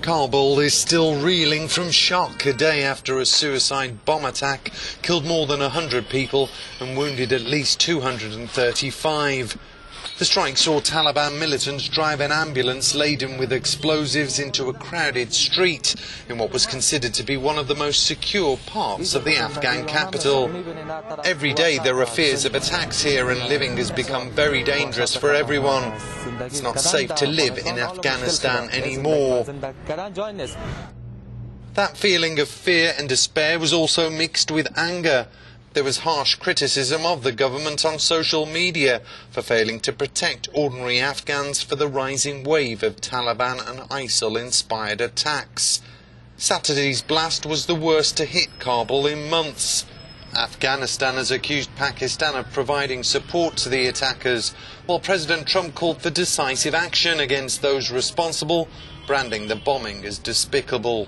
Kabul is still reeling from shock a day after a suicide bomb attack killed more than 100 people and wounded at least 235. The strike saw Taliban militants drive an ambulance laden with explosives into a crowded street in what was considered to be one of the most secure parts of the Afghan capital. Every day there are fears of attacks here, and living has become very dangerous for everyone. It's not safe to live in Afghanistan anymore. That feeling of fear and despair was also mixed with anger. There was harsh criticism of the government on social media for failing to protect ordinary Afghans for the rising wave of Taliban and ISIL-inspired attacks. Saturday's blast was the worst to hit Kabul in months. Afghanistan has accused Pakistan of providing support to the attackers, while President Trump called for decisive action against those responsible, branding the bombing as despicable.